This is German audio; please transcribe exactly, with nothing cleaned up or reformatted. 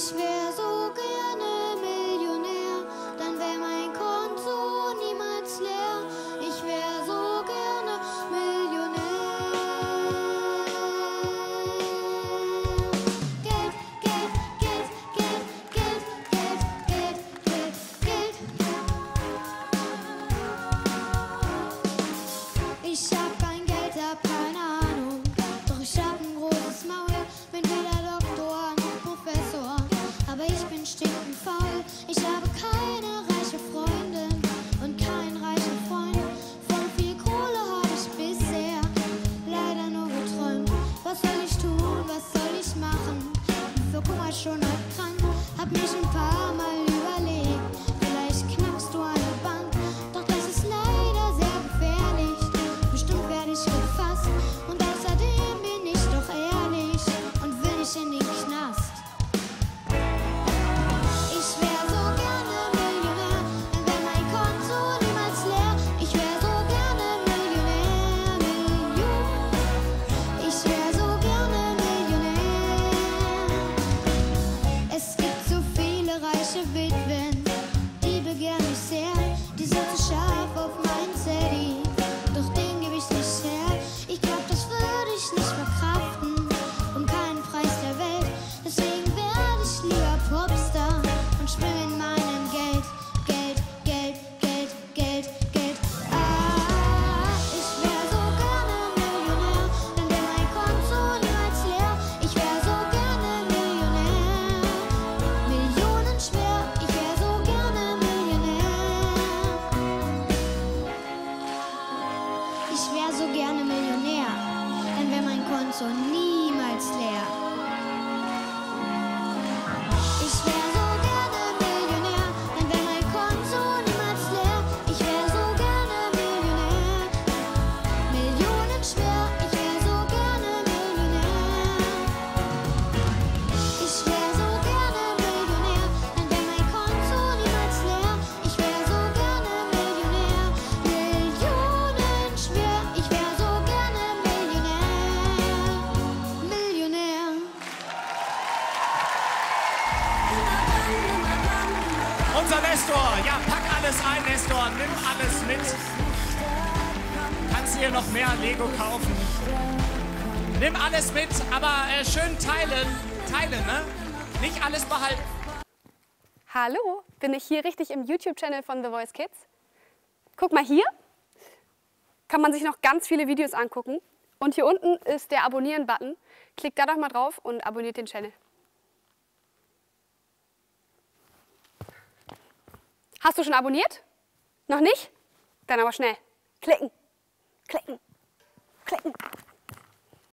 Ich wär so gerne Millionär, dann wär mein Konto niemals leer. Ich wär so gerne Millionär. Geld, Geld, Geld, Geld, Geld, Geld, Geld, Geld, Geld, Geld. Ich hab kein Geld, hab keine Ahnung, doch ich hab ein großes Maul. Bin weder Doktor noch Professor, aber ich bin stinkend faul. Ich habe keine reiche Freundin und keinen reichen Freund. Von viel Kohle habe ich bisher leider nur geträumt. Was soll ich tun, was soll ich machen? Für Kummer schon halb krank. Hab mich ein paar Mal überlegt, vielleicht knackst du eine Bank. Doch das ist leider sehr gefährlich, bestimmt werde ich gefasst. Und außerdem bin ich doch ehrlich und will nicht in den Knast. Witwen, die begehren mich sehr, die sind so scharf auf meinen Teddy, doch den gebe ich nicht her. Ich glaub, das würde ich nicht verkraften, um keinen Preis der Welt. Deswegen werde ich lieber Popstar und springe in meinem Geld. Geld, Geld, Geld, Geld, Geld. Ah, ich wär so gerne Millionär, dann wär mein Konto niemals leer. Ich wär so gerne Millionär, Millionen schwer. Ich wär so gerne Millionär, dann wär mein Konto niemals leer. Ich wär so gerne Millionär, dann wär mein Konto niemals leer. Ich wär so gerne Millionär, Millionen schwer. Ich wär so gerne Millionär. Ich wär so gerne Millionär, dann wär mein Konto niemals leer. Ich wär so gerne Millionär, Millionen schwer. Ich wär so gerne Millionär, Millionär. Unser Nestor, ja, pack alles ein, Nestor, nimm alles mit. Kannst du hier noch mehr Lego kaufen? Nimm alles mit, aber äh, schön teilen, teilen, ne? Nicht alles behalten. Hallo, bin ich hier richtig im YouTube-Channel von The Voice Kids? Guck mal hier, kann man sich noch ganz viele Videos angucken. Und hier unten ist der Abonnieren-Button. Klickt da doch mal drauf und abonniert den Channel. Hast du schon abonniert? Noch nicht? Dann aber schnell. Klicken, klicken, klicken.